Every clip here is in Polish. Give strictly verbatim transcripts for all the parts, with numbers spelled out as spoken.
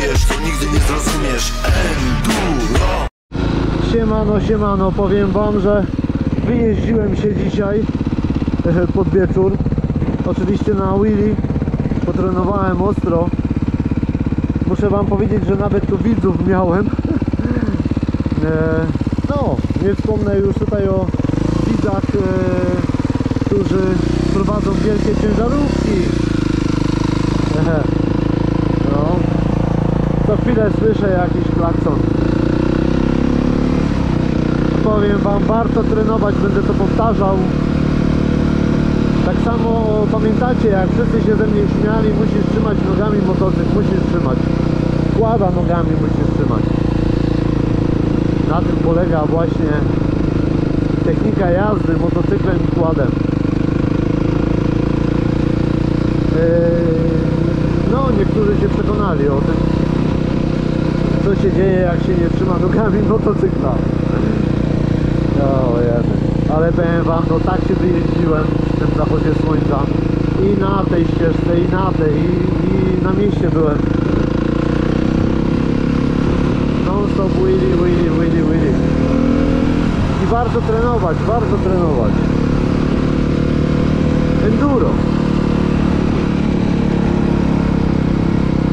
czujesz, to nigdy nie zrozumiesz. Enduro. Siemano, siemano, powiem wam, że wyjeździłem się dzisiaj pod wieczór. Oczywiście na wheelie potrenowałem ostro. Muszę wam powiedzieć, że nawet tu widzów miałem. No, nie wspomnę już tutaj o widzach, którzy prowadzą wielkie ciężarówki. No, co chwilę słyszę jakiś klakson. Powiem wam, warto trenować, będę to powtarzał. Tak samo pamiętacie, jak wszyscy się ze mnie śmiali, musisz trzymać nogami motocykl, musisz trzymać. Kłada nogami musisz trzymać. Na tym polega właśnie technika jazdy motocyklem i kładem. No, niektórzy się przekonali o tym, co się dzieje, jak się nie trzyma nogami motocykla. O jeden. Ale powiem wam, no tak się wyjeździłem w tym zachodzie słońca. I na tej ścieżce, i na tej, i, i na mieście byłem. Non-stop wheelie, wheelie, wheelie, wheelie. I bardzo trenować, bardzo trenować. Enduro.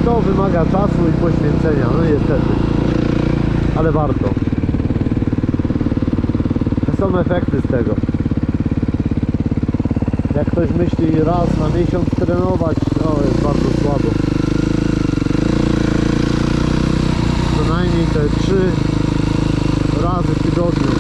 To wymaga czasu i poświęcenia, no niestety. Ale warto. Są efekty z tego. Jak ktoś myśli raz na miesiąc trenować, to jest bardzo słabo. Co najmniej te trzy razy w tygodniu.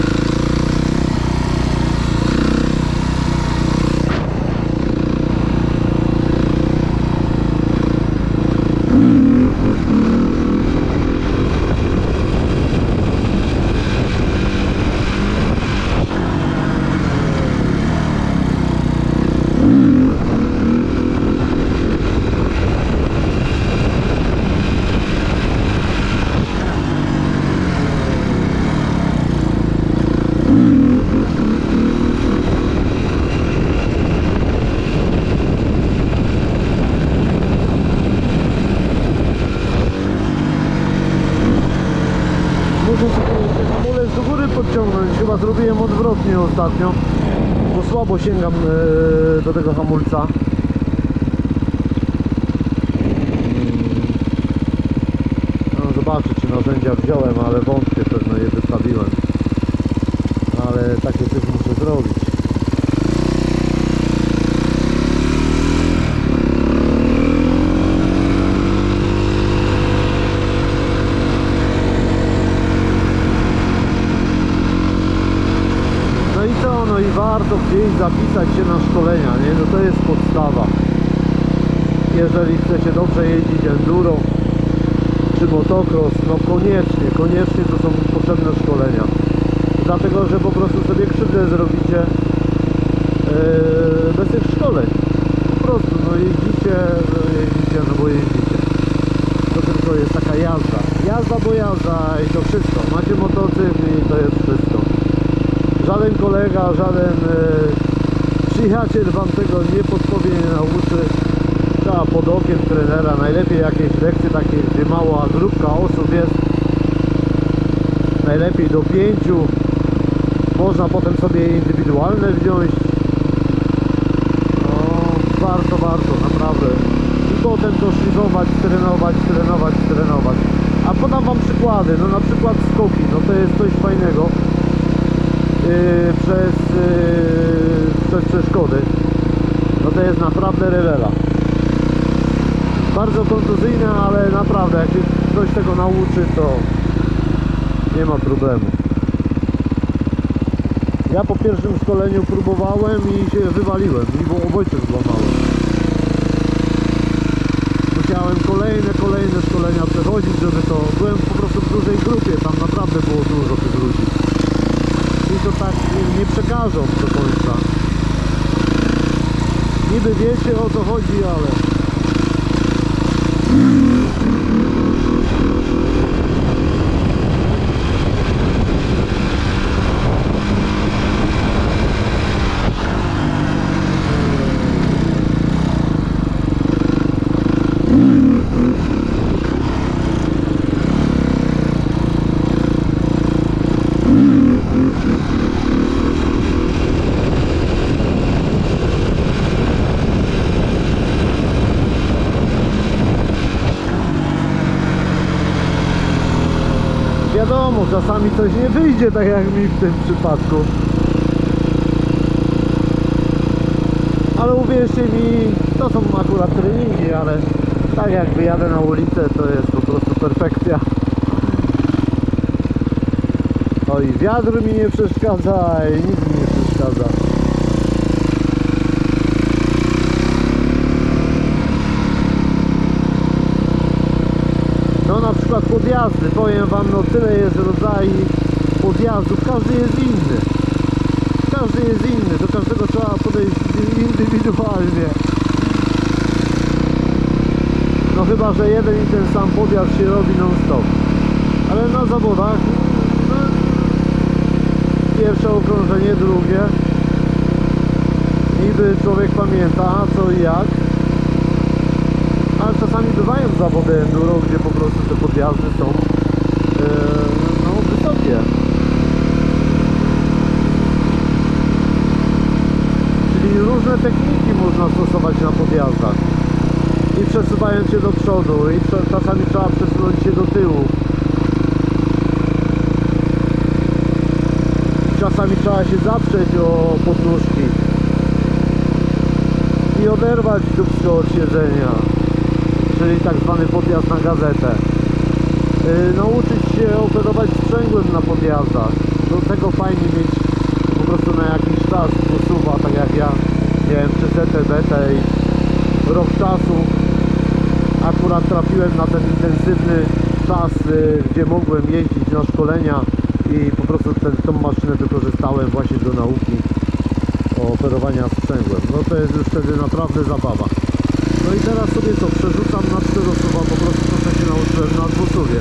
Chyba zrobiłem odwrotnie ostatnio, bo słabo sięgam yy, do tego hamulca. No, zobaczę, czy narzędzia wziąłem, ale wątpię, pewno je wystawiłem. Ale takie coś muszę zrobić. Warto gdzieś zapisać się na szkolenia, nie? No to jest podstawa. Jeżeli chce się dobrze jeździć enduro czy motocross, no koniecznie, koniecznie to są potrzebne szkolenia. Dlatego, że po prostu sobie krzywdę zrobicie yy, bez tych szkoleń. Po prostu, no jeździcie, no jeździcie, no bo jeździcie. To tylko jest taka jazda. Jazda, bo jazda i to wszystko. Macie motocykl i to jest wszystko. Żaden kolega, żaden e, przyjaciel wam tego nie podpowie, nie nauczy. Trzeba pod okiem trenera, najlepiej jakieś lekcje takie, gdzie mała grupka osób jest. Najlepiej do pięciu. Można potem sobie indywidualne wziąć. No, warto, warto, naprawdę. I potem to szlifować, trenować, trenować, trenować. A podam wam przykłady, no na przykład skoki, no to jest coś fajnego. Yy, przez, yy, przez przeszkody, no to jest naprawdę rewela. Bardzo kontuzyjne, ale naprawdę jak się ktoś tego nauczy, to nie ma problemu. Ja po pierwszym szkoleniu próbowałem i się wywaliłem i obojczyk złamałem. Musiałem kolejne, kolejne szkolenia przechodzić, żeby to... Byłem po prostu w dużej grupie, tam naprawdę było dużo tych ludzi. I to tak nie przekażą do końca. Niby wiecie o co chodzi, ale... wiadomo, czasami coś nie wyjdzie, tak jak mi w tym przypadku. Ale uwierzcie mi, to są akurat treningi, ale tak jak wyjadę na ulicę, to jest po prostu perfekcja. No i wiatr mi nie przeszkadza i nic mi nie przeszkadza. No na przykład podjazdy, powiem wam, no tyle jest rodzajów podjazdów, każdy jest inny. Każdy jest inny, do każdego trzeba podejść indywidualnie. No chyba, że jeden i ten sam podjazd się robi non stop. Ale na zawodach no, pierwsze okrążenie, drugie. Niby człowiek pamięta co i jak. Ale czasami bywają zawody enduro, gdzie po prostu te podjazdy są yy, no, wysokie. Czyli różne techniki można stosować na podjazdach. I przesuwając się do przodu, i czasami trzeba przesunąć się do tyłu. Czasami trzeba się zaprzeć o podnóżki i oderwać dupsko od siedzenia, czyli tak zwany podjazd na gazetę. Yy, nauczyć się operować sprzęgłem na podjazdach. Do tego fajnie mieć po prostu na jakiś czas usuwa, tak jak ja miałem przy Z T B T i rok czasu akurat trafiłem na ten intensywny czas, yy, gdzie mogłem jeździć na szkolenia i po prostu ten, tą maszynę wykorzystałem właśnie do nauki operowania sprzęgłem. No to jest już wtedy naprawdę zabawa. No i teraz sobie to przerzucam na czterosuwa, po prostu to, co się nauczyłem na dwusuwie.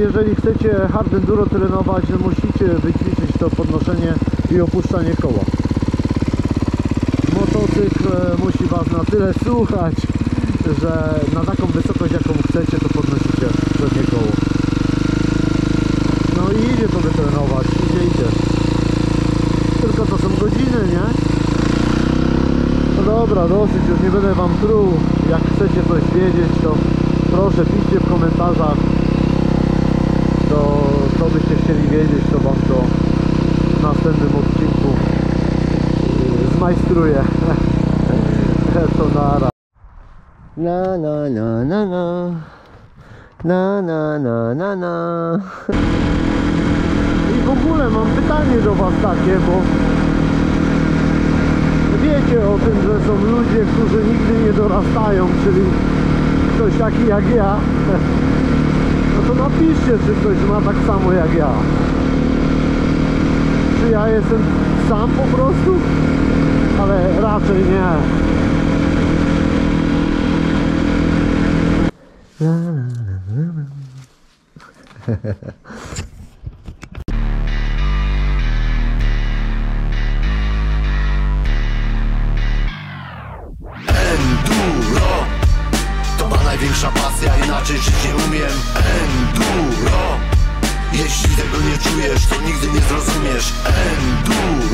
Jeżeli chcecie hard enduro trenować, musicie wyćwiczyć to podnoszenie i opuszczanie koła. Motocykl musi was na tyle słuchać, że na taką wysokość, jaką chcecie, to podnosicie przednie koło. No i idzie to wytrenować, idzie, idzie. Tylko to są godziny, nie? No dobra, dosyć, już nie będę wam truł. Jak chcecie coś wiedzieć, to proszę, piszcie w komentarzach. To, co byście chcieli wiedzieć, to wam to w następnym odcinku zmajstruję. To nara. Na na na na na na na na na na. I w ogóle mam pytanie do was takie, bo wiecie o tym, że są ludzie, którzy nigdy nie dorastają, czyli ktoś taki jak ja. No to napiszcie, czy ktoś ma tak samo jak ja. Czy ja jestem sam po prostu? Ale raczej nie. La, la, la, la, la. Największa pasja, inaczej żyć nie umiem. Enduro. Jeśli tego nie czujesz, to nigdy nie zrozumiesz. Enduro.